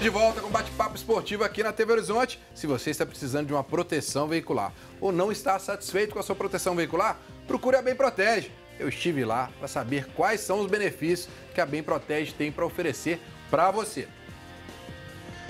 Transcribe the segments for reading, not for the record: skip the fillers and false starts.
De volta com o Bate-Papo Esportivo aqui na TV Horizonte. Se você está precisando de uma proteção veicular ou não está satisfeito com a sua proteção veicular, procure a Bem Protege. Eu estive lá para saber quais são os benefícios que a Bem Protege tem para oferecer para você.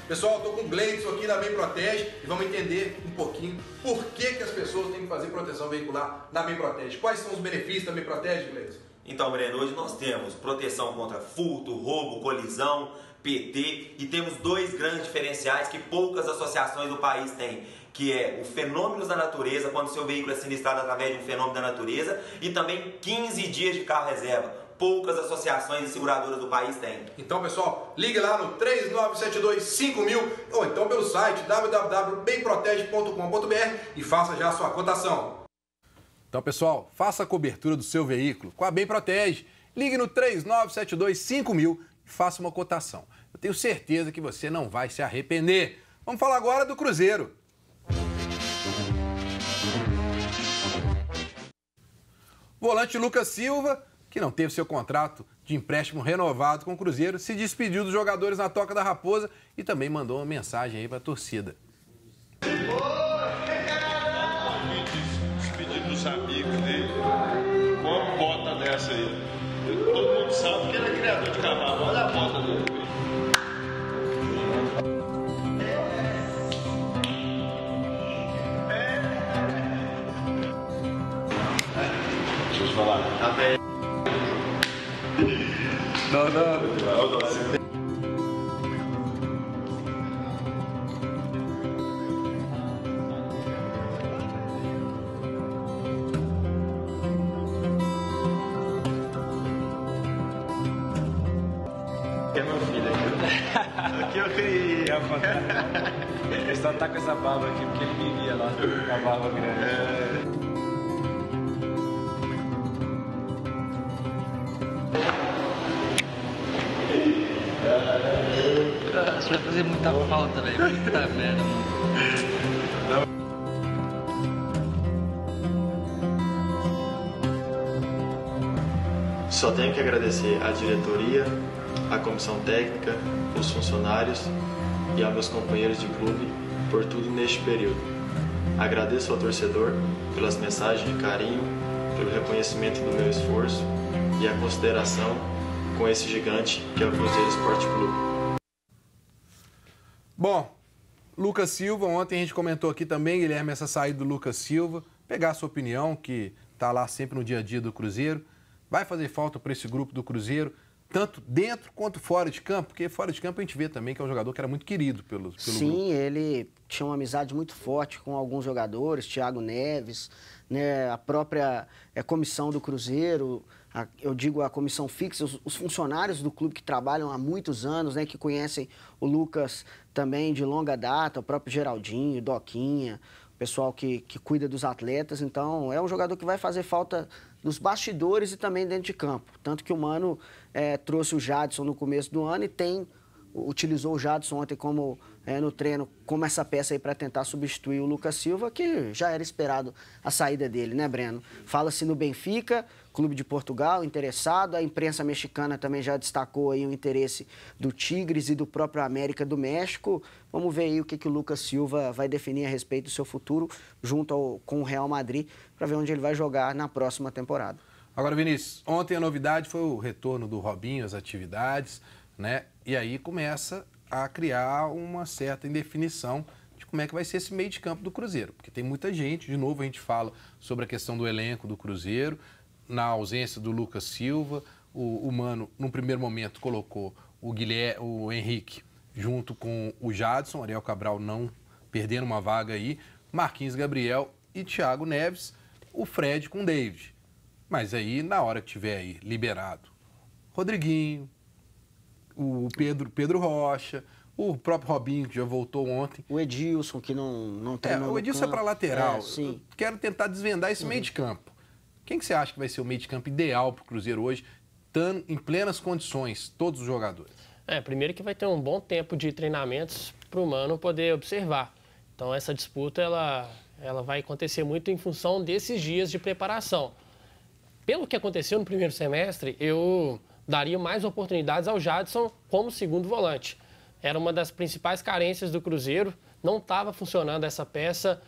Pessoal, estou com o Gleidson aqui da Bem Protege e vamos entender um pouquinho por que, as pessoas têm que fazer proteção veicular na Bem Protege. Quais são os benefícios da Bem Protege, Gleidson? Então, Breno, hoje nós temos proteção contra furto, roubo, colisão, PT, e temos dois grandes diferenciais que poucas associações do país têm, que é o fenômeno da natureza, quando seu veículo é sinistrado através de um fenômeno da natureza, e também 15 dias de carro reserva. Poucas associações e seguradoras do país têm. Então, pessoal, ligue lá no 3972-5000 ou então pelo site www.bemprotege.com.br e faça já a sua cotação. Então, pessoal, faça a cobertura do seu veículo com a Bem Protege. Ligue no 3972-5000 e faça uma cotação. Eu tenho certeza que você não vai se arrepender. Vamos falar agora do Cruzeiro. Volante Lucas Silva, que não teve seu contrato de empréstimo renovado com o Cruzeiro, se despediu dos jogadores na Toca da Raposa e também mandou uma mensagem aí para a torcida. Despedindo dos amigos dele, com uma bota dessa aí. Todo mundo sabe que ele é criador de cavalo, olha a bota dele. Deixa eu falar. Tá bem. Não, não, aqui é meu filho, aqui eu criei. Ele só tá com essa barba aqui porque ele vivia lá com a barba grande. Isso vai fazer muita falta, velho. Muita merda, mano. Só tenho que agradecer à diretoria, à comissão técnica, os funcionários e aos meus companheiros de clube por tudo neste período. Agradeço ao torcedor pelas mensagens de carinho, pelo reconhecimento do meu esforço e a consideração com esse gigante que é o Cruzeiro Esporte Clube. Bom, Lucas Silva, ontem a gente comentou aqui também, Guilherme, essa saída do Lucas Silva, pegar a sua opinião, que está lá sempre no dia a dia do Cruzeiro, vai fazer falta para esse grupo do Cruzeiro, tanto dentro quanto fora de campo, porque fora de campo a gente vê também que é um jogador que era muito querido pelo grupo. Sim, ele tinha uma amizade muito forte com alguns jogadores, Thiago Neves, né, a própria comissão do Cruzeiro, eu digo a comissão fixa, os funcionários do clube que trabalham há muitos anos, né, que conhecem o Lucas também de longa data, o próprio Geraldinho, Doquinha, o pessoal que cuida dos atletas. Então, é um jogador que vai fazer falta nos bastidores e também dentro de campo. Tanto que o Mano trouxe o Jadson no começo do ano e utilizou o Jadson ontem como, no treino, como essa peça aí para tentar substituir o Lucas Silva, que já era esperado a saída dele, né, Breno? Fala-se no Benfica, clube de Portugal, interessado. A imprensa mexicana também já destacou aí o interesse do Tigres e do próprio América do México. Vamos ver aí o que o Lucas Silva vai definir a respeito do seu futuro junto com o Real Madrid, para ver onde ele vai jogar na próxima temporada. Agora, Vinícius, ontem a novidade foi o retorno do Robinho às atividades, né? E aí começa a criar uma certa indefinição de como é que vai ser esse meio de campo do Cruzeiro, porque tem muita gente. De novo a gente fala sobre a questão do elenco do Cruzeiro, na ausência do Lucas Silva. O Mano, num primeiro momento, colocou o Henrique junto com o Jadson, Ariel Cabral não perdendo uma vaga aí, Marquinhos Gabriel e Thiago Neves, o Fred com o David. Mas aí, na hora que tiver aí liberado Rodriguinho, o Pedro Rocha, o próprio Robinho, que já voltou ontem. O Edilson, que não tem nome. O Edilson campo. É para lateral. É, sim. Eu quero tentar desvendar esse meio de campo. Quem que você acha que vai ser o meio de campo ideal para o Cruzeiro hoje, em plenas condições, todos os jogadores? Primeiro que vai ter um bom tempo de treinamentos para o Mano poder observar. Então, essa disputa ela vai acontecer muito em função desses dias de preparação. Pelo que aconteceu no primeiro semestre, eu daria mais oportunidades ao Jadson como segundo volante. Era uma das principais carências do Cruzeiro, não estava funcionando essa peça,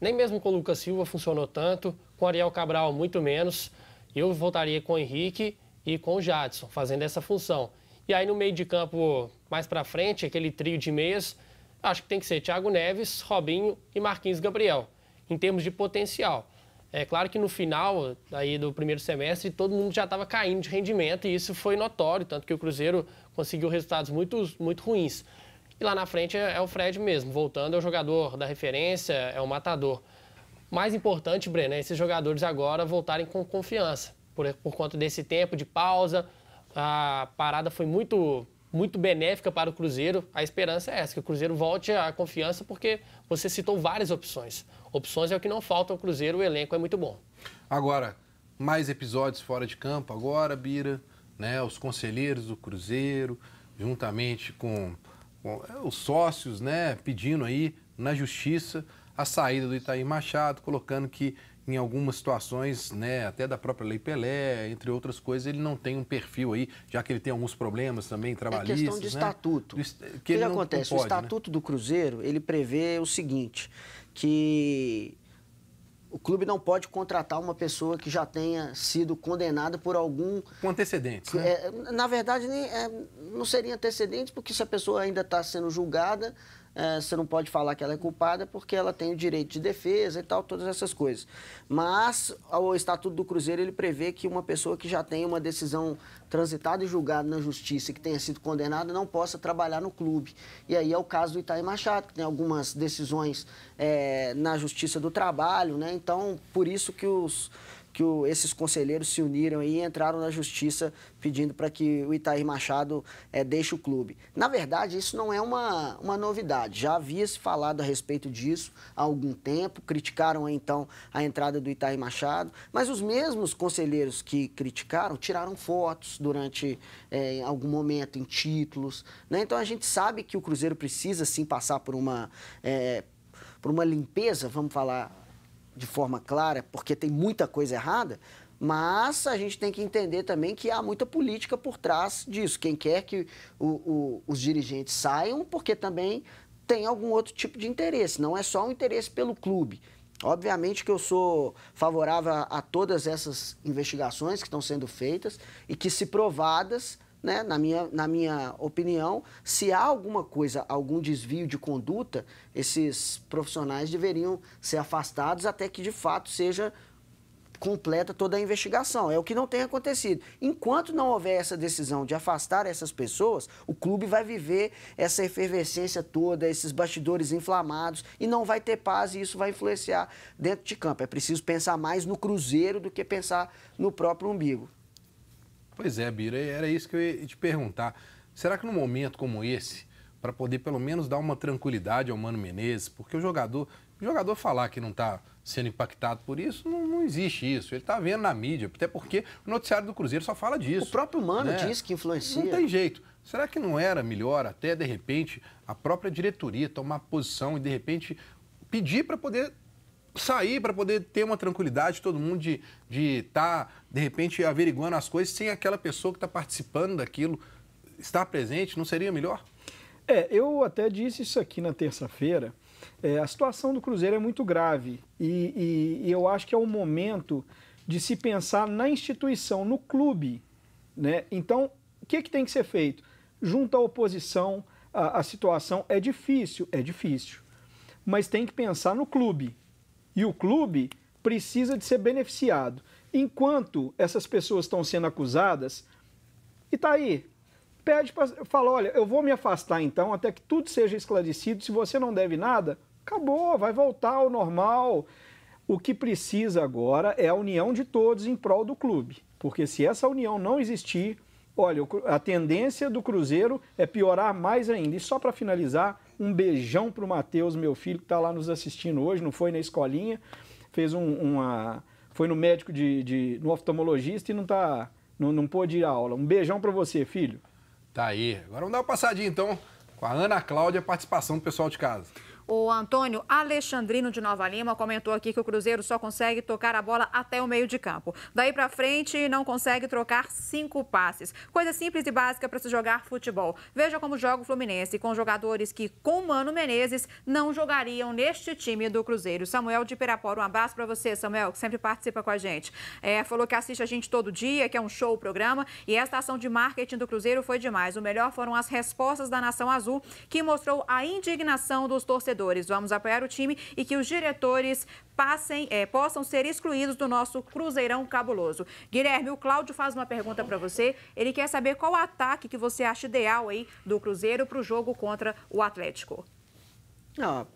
nem mesmo com o Lucas Silva funcionou tanto, com o Ariel Cabral muito menos. Eu voltaria com o Henrique e com o Jadson, fazendo essa função. E aí no meio de campo, mais para frente, aquele trio de meias, acho que tem que ser Thiago Neves, Robinho e Marquinhos Gabriel, em termos de potencial. É claro que no final aí do primeiro semestre, todo mundo já estava caindo de rendimento e isso foi notório, tanto que o Cruzeiro conseguiu resultados muito ruins. E lá na frente é o Fred mesmo, voltando, é o jogador da referência, é o matador. Mais importante, Breno, é esses jogadores agora voltarem com confiança, por conta desse tempo de pausa. A parada foi muito benéfica para o Cruzeiro. A esperança é essa, que o Cruzeiro volte à confiança, porque você citou várias opções. Opções é o que não falta ao Cruzeiro, o elenco é muito bom. Agora, mais episódios fora de campo agora, Bira, né? Os conselheiros do Cruzeiro, juntamente com os sócios, né? Pedindo aí na justiça a saída do Itair Machado, colocando que em algumas situações, né, até da própria Lei Pelé, entre outras coisas, ele não tem um perfil aí, já que ele tem alguns problemas também trabalhistas. É questão de estatuto. Né? O que acontece? Pode, o estatuto, né, do Cruzeiro, ele prevê o seguinte, que o clube não pode contratar uma pessoa que já tenha sido condenada por algum... Com antecedentes, né? Na verdade, não seria antecedentes, porque se a pessoa ainda está sendo julgada, você não pode falar que ela é culpada porque ela tem o direito de defesa e tal, todas essas coisas. Mas o Estatuto do Cruzeiro, ele prevê que uma pessoa que já tem uma decisão transitada e julgada na justiça, que tenha sido condenada, não possa trabalhar no clube. E aí é o caso do Itair Machado, que tem algumas decisões na justiça do trabalho, né? Então, por isso que esses conselheiros se uniram e entraram na justiça pedindo para que o Itair Machado deixe o clube. Na verdade, isso não é uma novidade. Já havia se falado a respeito disso há algum tempo, criticaram então a entrada do Itair Machado, mas os mesmos conselheiros que criticaram tiraram fotos durante em algum momento, em títulos, né? Então a gente sabe que o Cruzeiro precisa sim passar por uma limpeza, vamos falar de forma clara, porque tem muita coisa errada, mas a gente tem que entender também que há muita política por trás disso. Quem quer que os dirigentes saiam, porque também tem algum outro tipo de interesse, não é só um interesse pelo clube. Obviamente que eu sou favorável a todas essas investigações que estão sendo feitas e que, se provadas, né, na minha opinião, se há alguma coisa, algum desvio de conduta, esses profissionais deveriam ser afastados até que, de fato, seja completa toda a investigação. É o que não tem acontecido. Enquanto não houver essa decisão de afastar essas pessoas, o clube vai viver essa efervescência toda, esses bastidores inflamados, e não vai ter paz, e isso vai influenciar dentro de campo. É preciso pensar mais no Cruzeiro do que pensar no próprio umbigo. Pois é, Bira, era isso que eu ia te perguntar. Será que num momento como esse, para poder pelo menos dar uma tranquilidade ao Mano Menezes, porque o jogador falar que não está sendo impactado por isso, não existe isso. Ele está vendo na mídia, até porque o noticiário do Cruzeiro só fala disso. O próprio Mano, né, diz que influencia. Não tem jeito. Será que não era melhor até, de repente, a própria diretoria tomar posição e, de repente, pedir para poder sair, para poder ter uma tranquilidade, todo mundo de estar, de repente, averiguando as coisas sem aquela pessoa que está participando daquilo estar presente? Não seria melhor? Eu até disse isso aqui na terça-feira. A situação do Cruzeiro é muito grave e eu acho que é o momento de se pensar na instituição, no clube, né? Então, o que tem que ser feito? Junto à oposição, a situação é difícil, mas tem que pensar no clube. E o clube precisa de ser beneficiado. Enquanto essas pessoas estão sendo acusadas, Itair, fala, olha, eu vou me afastar então até que tudo seja esclarecido. Se você não deve nada, acabou, vai voltar ao normal. O que precisa agora é a união de todos em prol do clube. Porque se essa união não existir, olha, a tendência do Cruzeiro é piorar mais ainda. E só para finalizar, um beijão para o Matheus, meu filho, que está lá nos assistindo hoje, não foi na escolinha, fez foi no médico, no oftalmologista, e não pôde ir à aula. Um beijão para você, filho. Tá aí. Agora vamos dar uma passadinha, então, com a Ana Cláudia, a participação do pessoal de casa. O Antônio Alexandrino de Nova Lima comentou aqui que o Cruzeiro só consegue tocar a bola até o meio de campo. Daí para frente, não consegue trocar 5 passes. Coisa simples e básica para se jogar futebol. Veja como joga o Fluminense, com jogadores que, com Mano Menezes, não jogariam neste time do Cruzeiro. Samuel de Pirapora, um abraço para você, Samuel, que sempre participa com a gente. Falou que assiste a gente todo dia, que é um show o programa, e esta ação de marketing do Cruzeiro foi demais. O melhor foram as respostas da Nação Azul, que mostrou a indignação dos torcedores. Vamos apoiar o time e que os diretores possam ser excluídos do nosso Cruzeirão cabuloso. Guilherme, o Cláudio faz uma pergunta para você. Ele quer saber qual o ataque que você acha ideal aí do Cruzeiro para o jogo contra o Atlético.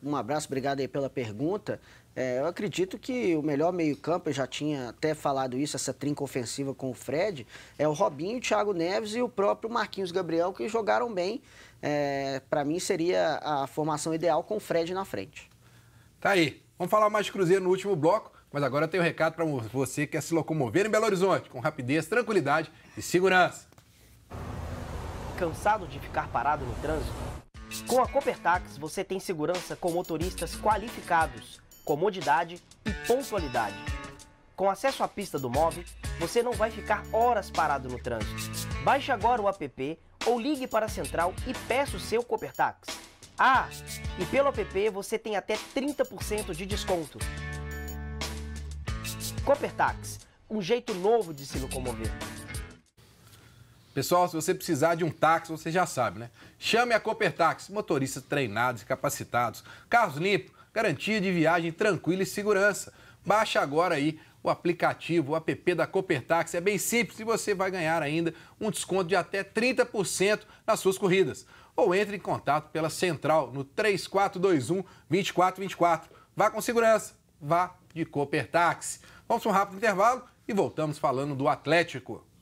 Um abraço, obrigado aí pela pergunta. Eu acredito que o melhor meio-campo, eu já tinha até falado isso, essa trinca ofensiva com o Fred, é o Robinho, o Thiago Neves e o próprio Marquinhos Gabriel, que jogaram bem. Para mim, seria a formação ideal com o Fred na frente. Tá aí. Vamos falar mais de Cruzeiro no último bloco, mas agora tem um recado para você que quer se locomover em Belo Horizonte, com rapidez, tranquilidade e segurança. Cansado de ficar parado no trânsito? Com a CooperTax, você tem segurança com motoristas qualificados, comodidade e pontualidade. Com acesso à pista do MOVE, você não vai ficar horas parado no trânsito. Baixe agora o app ou ligue para a central e peça o seu CooperTax. Ah, e pelo app você tem até 30% de desconto. CooperTax, um jeito novo de se locomover. Pessoal, se você precisar de um táxi, você já sabe, né? Chame a CooperTax, motoristas treinados e capacitados, carros limpos, garantia de viagem tranquila e segurança. Baixa agora aí o aplicativo, o app da CooperTax. É bem simples e você vai ganhar ainda um desconto de até 30% nas suas corridas. Ou entre em contato pela central no 3421-2424. Vá com segurança, vá de CooperTax. Vamos para um rápido intervalo e voltamos falando do Atlético.